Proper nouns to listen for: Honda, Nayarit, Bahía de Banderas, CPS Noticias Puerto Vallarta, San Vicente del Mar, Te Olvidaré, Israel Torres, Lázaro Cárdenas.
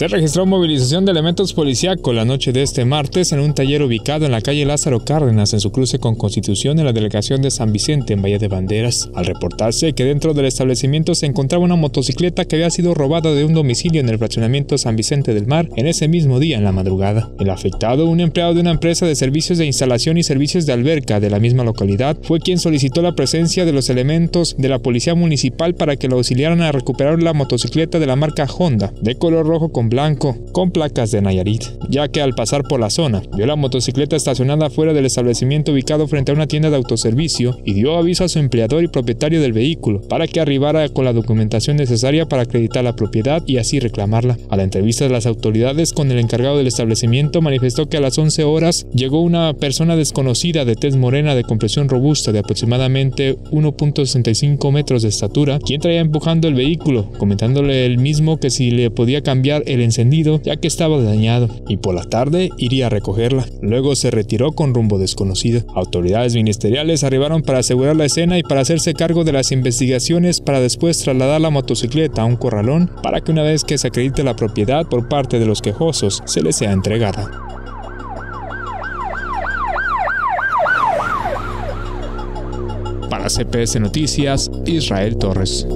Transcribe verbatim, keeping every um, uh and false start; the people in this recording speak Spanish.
Se registró movilización de elementos policíacos la noche de este martes en un taller ubicado en la calle Lázaro Cárdenas, en su cruce con Constitución, en la delegación de San Vicente, en Bahía de Banderas, al reportarse que dentro del establecimiento se encontraba una motocicleta que había sido robada de un domicilio en el fraccionamiento San Vicente del Mar en ese mismo día en la madrugada. El afectado, un empleado de una empresa de servicios de instalación y servicios de alberca de la misma localidad, fue quien solicitó la presencia de los elementos de la Policía Municipal para que lo auxiliaran a recuperar la motocicleta de la marca Honda, de color rojo con blanco, con placas de Nayarit, ya que al pasar por la zona, vio la motocicleta estacionada fuera del establecimiento ubicado frente a una tienda de autoservicio y dio aviso a su empleador y propietario del vehículo para que arribara con la documentación necesaria para acreditar la propiedad y así reclamarla. A la entrevista de las autoridades con el encargado del establecimiento, manifestó que a las once horas llegó una persona desconocida de tez morena de compresión robusta de aproximadamente uno punto sesenta y cinco metros de estatura, quien traía empujando el vehículo, comentándole el mismo que si le podía cambiar el encendido ya que estaba dañado y por la tarde iría a recogerla. Luego se retiró con rumbo desconocido. Autoridades ministeriales arribaron para asegurar la escena y para hacerse cargo de las investigaciones, para después trasladar la motocicleta a un corralón para que una vez que se acredite la propiedad por parte de los quejosos se les sea entregada. Para C P S Noticias, Israel Torres.